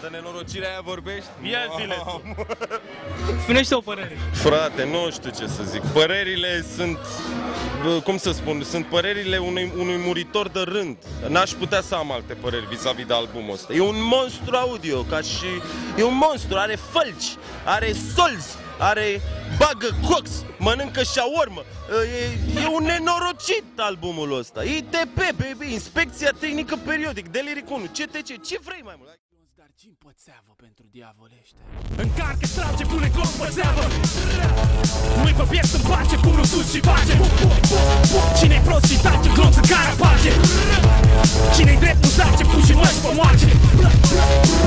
De nenorocirea aia vorbești? Ia zile tu! Spunește o părere! Frate, nu știu ce să zic. Părerile sunt, cum să spun, sunt părerile unui muritor de rând. N-aș putea să am alte păreri vis-a-vis de albumul ăsta. E un monstru audio, ca și... E un monstru, are fălci, are solzi, are... bagă cox, mănâncă șaormă. E un nenorocit albumul ăsta. ITP, baby, Inspecția Tehnică Periodic, Deliric 1, CTC, ce vrei mai mult? Cine pățeavă pentru diavolește? Încarcă, trage, pune glom, pățeavă! Nu-i pe piept în pace, pune sus și face! Cine-i prost și tace, glonț în carapace! Cine-i drept, nu zace, puși măși pe moace!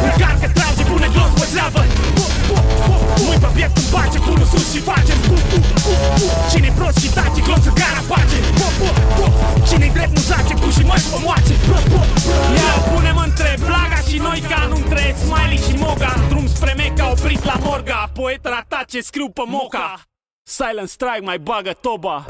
Încarcă, trage, pune glom, pățeavă! Nu-i pe piept în pace, pune sus și face! Cine-i prost și tace, glonț în carapace! Cine-i drept, nu zace, puși măși pe moace! Ia punem între blaga și noi ca nu-mi trăiesc Smiley și Moga. Drum spre Meca, oprit la Morga. Poet ratat ce scriu pe moca. Silent Strike mai bagă toba.